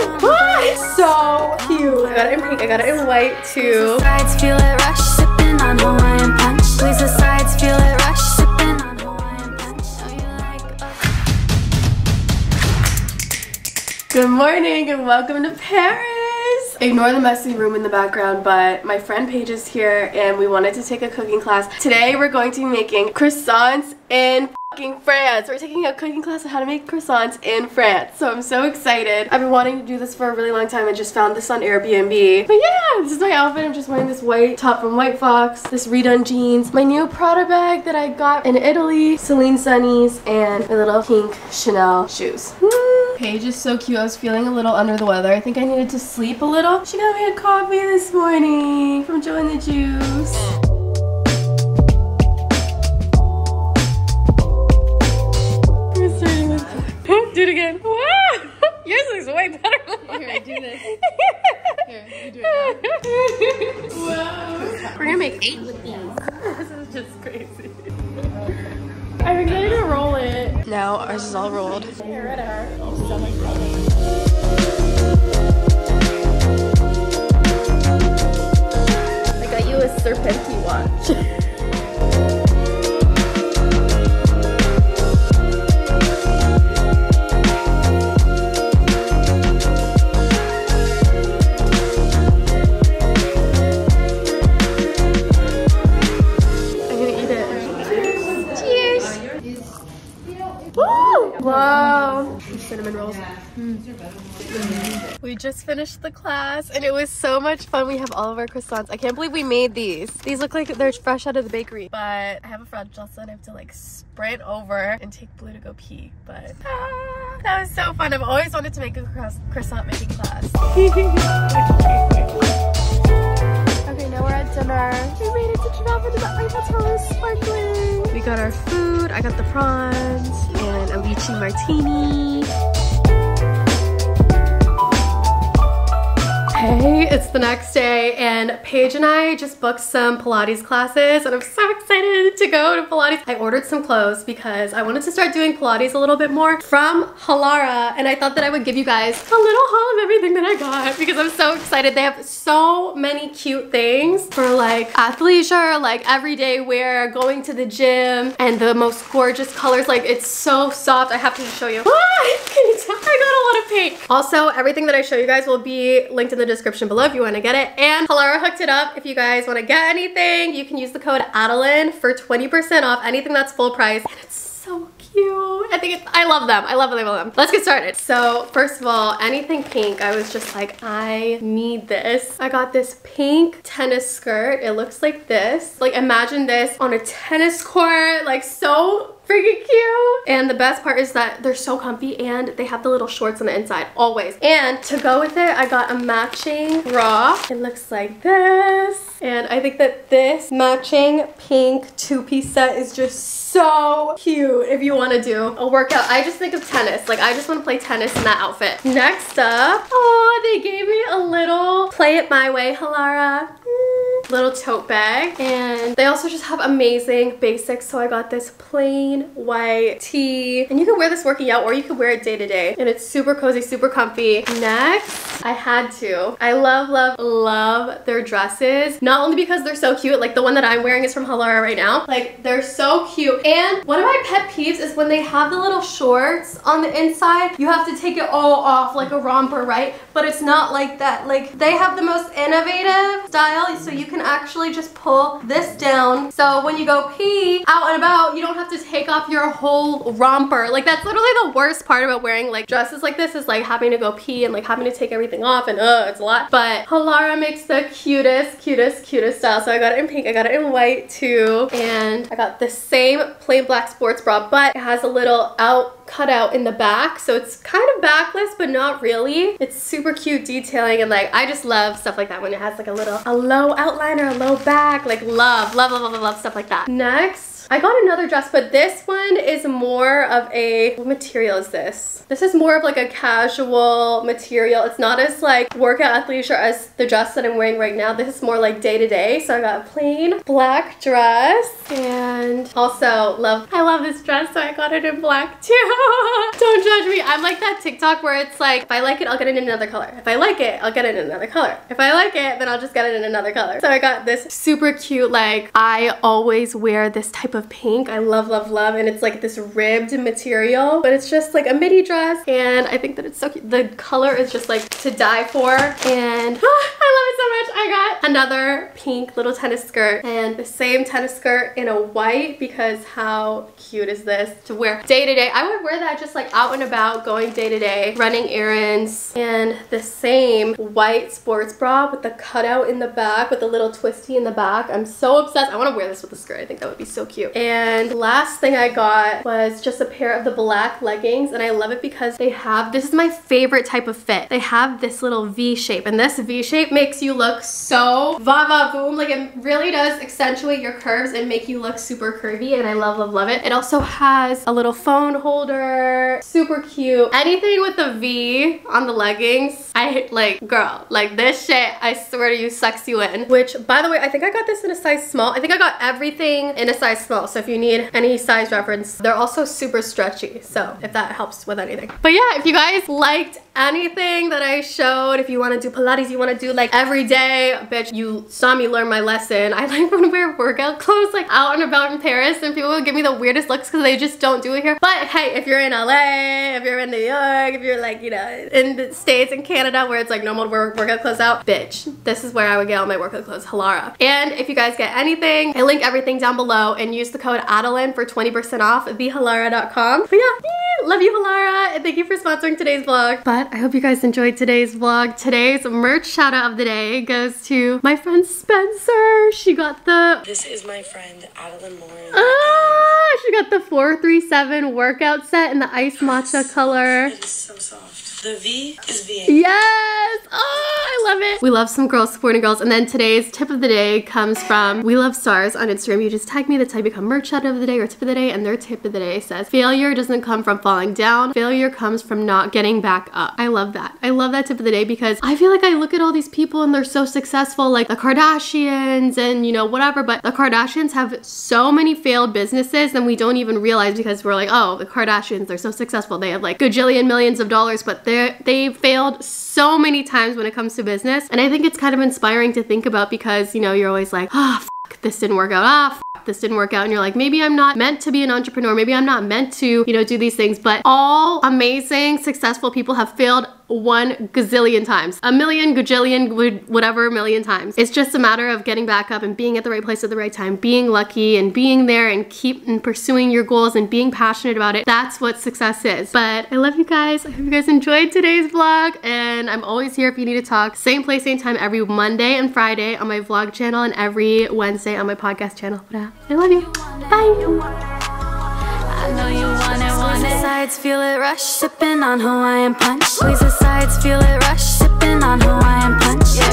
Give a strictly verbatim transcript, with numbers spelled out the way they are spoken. What? So cute. I got it in pink, I got it in white too. Sides feel it rush, sipping on Hawaiian punch. Please the sides feel it rush, sipping on Hawaiian punch. Are you like good morning and welcome to Paris. Ignore the messy room in the background, but my friend Paige is here and we wanted to take a cooking class. Today we're going to be making croissants in fucking France. We're taking a cooking class on how to make croissants in France. So I'm so excited. I've been wanting to do this for a really long time. I just found this on Airbnb. But yeah, this is my outfit. I'm just wearing this white top from White Fox, this redone jeans, my new Prada bag that I got in Italy, Celine sunnies, and my little pink Chanel shoes. Woo! Paige is so cute. I was feeling a little under the weather. I think I needed to sleep a little. She got me a coffee this morning from Joe and the Juice. Do it again. Wow. Yours looks way better than mine. Here, do this. Here, you do it now. Wow. We're gonna make eight with these. This is just crazy. I think I need to roll it. Now ours is all rolled. Here it are. I got you a serpentine watch. Cinnamon rolls. Yeah. Mm. We just finished the class and it was so much fun. We have all of our croissants. I can't believe we made these. These look like they're fresh out of the bakery. But I have a frog Jocelyn. I have to like sprint over and take Blue to go pee. But ah, that was so fun. I've always wanted to make a croissant making class. Okay, now we're at dinner. We made it to Traffin. My hotel is sparkling. We got our food. I got the prawns and a lychee martini. Hey, it's the next day and Paige and I just booked some Pilates classes and I'm so excited to go to Pilates. I ordered some clothes because I wanted to start doing Pilates a little bit more from Halara, and I thought that I would give you guys a little haul of everything that I got because I'm so excited. They have so many cute things for like athleisure, like everyday wear, going to the gym, and the most gorgeous colors. Like it's so soft. I have to just show you. What? Can you tell? I got a lot of pink. Also, everything that I show you guys will be linked in the description below if you want to get it, and Halara hooked it up. If you guys want to get anything, you can use the code Adeline for twenty percent off anything that's full price, and it's so cute. I think it's, I love them. I love them. I love them. Let's get started. So first of all, anything pink, I was just like, I need this. I got this pink tennis skirt. It looks like this. Like imagine this on a tennis court, like so freaking cute. And the best part is that they're so comfy and they have the little shorts on the inside always. And to go with it, I got a matching bra. It looks like this. And I think that this matching pink two-piece set is just so cute if you want to do a workout. I just think of tennis. Like I just want to play tennis in that outfit. Next up, oh, they gave me a little Play It My Way Halara little tote bag, and they also just have amazing basics. So I got this plain white tee, and you can wear this working out or you can wear it day to day, and it's super cozy, super comfy. Next, I had to I love love love their dresses, not only because they're so cute, like the one that I'm wearing is from Halara right now, like they're so cute. And one of my pet peeves is when they have the little shorts on the inside, you have to take it all off like a romper, right? But it's not like that. Like they have the most innovative style, so you can actually just pull this down, so when you go pee out and about, you don't have to take off your whole romper. Like that's literally the worst part about wearing like dresses like this, is like having to go pee and like having to take everything off, and uh it's a lot. But Halara makes the cutest cutest cutest style. So I got it in pink, I got it in white too, and I got the same plain black sports bra, but it has a little out cut out in the back, so it's kind of backless but not really. It's super cute detailing, and like I just love stuff like that when it has like a little a low outline or a low back. Like love love love love, love stuff like that. Next, I got another dress, but this one is more of a, what material is this? This is more of like a casual material. It's not as like workout athleisure as the dress that I'm wearing right now. This is more like day to day. So I got a plain black dress, and also love, I love this dress, so I got it in black too. Don't judge me. I'm like that TikTok where it's like, if I like it, I'll get it in another color. If I like it, I'll get it in another color. If I like it, then I'll just get it in another color. So I got this super cute, like, I always wear this type of pink. I love, love, love. And it's like this ribbed material, but it's just like a midi dress. And I think that it's so cute. The color is just like to die for. And ah, I love it so much. I got another pink little tennis skirt, and the same tennis skirt in a white, because how cute is this to wear day to day? I would wear that just like out and about, going day to day, running errands. And the same white sports bra with the cutout in the back, with a little twisty in the back. I'm so obsessed. I want to wear this with a skirt. I think that would be so cute. And last thing I got was just a pair of the black leggings, and I love it because they have, this is my favorite type of fit. They have this little V shape, and this V shape makes you look so va va boom. Like, it really does accentuate your curves and make you look super curvy, and I love, love, love it. It also has a little phone holder, super cute. Anything with a V on the leggings, I like, girl, like this shit, I swear to you, sucks you in. Which, by the way, I think I got this in a size small. I think I got everything in a size small, so if you need any size reference, they're also super stretchy, so if that helps with anything. But yeah, if you guys liked anything that I showed, if you want to do Pilates, you want to do like every day, bitch, you saw me learn my lesson. I like want to wear workout clothes like out and about in Paris, and people will give me the weirdest looks because they just don't do it here. But hey, if you're in L A, if you're in New York, if you're like, you know, in the States and Canada where it's like normal to wear workout clothes out, bitch, this is where I would get all my workout clothes, Halara. And if you guys get anything, I link everything down below and use the code Adeline for twenty percent off at the halara dot com. But yeah, love you, Halara, and thank you for sponsoring today's vlog. But I hope you guys enjoyed today's vlog. Today's merch shout out of the day goes to my friend Spencer. She got the, this is my friend Adeline Moore. Ah, she got the four three seven workout set in the ice matcha color. It is so soft. The V is V. Yes. Oh, I love it. We love some girls supporting girls. And then today's tip of the day comes from We Love Stars on Instagram. You just tag me, that's how you become merch shout out of the day or tip of the day. And their tip of the day says, failure doesn't come from falling down. Failure comes from not getting back up. I love that. I love that tip of the day because I feel like I look at all these people and they're so successful, like the Kardashians and, you know, whatever, but the Kardashians have so many failed businesses and we don't even realize because we're like, oh, the Kardashians, they're so successful. They have like gajillion millions of dollars, but they're, they've failed so many times when it comes to business. And I think it's kind of inspiring to think about because, you know, you're always like, ah, oh, this didn't work out. Ah, oh, this didn't work out, and you're like, maybe I'm not meant to be an entrepreneur, maybe I'm not meant to, you know, do these things. But all amazing successful people have failed one gazillion times, a million gajillion, whatever million times. It's just a matter of getting back up and being at the right place at the right time, being lucky and being there and keep and pursuing your goals and being passionate about it. That's what success is. But I love you guys. I hope you guys enjoyed today's vlog, and I'm always here if you need to talk. Same place, same time every Monday and Friday on my vlog channel and every Wednesday on my podcast channel. But I love you. Bye. I know you want it, want it. Sides feel it rush, sipping on Hawaiian punch. Squeeze the sides, feel it rush, sipping on Hawaiian punch. Yeah.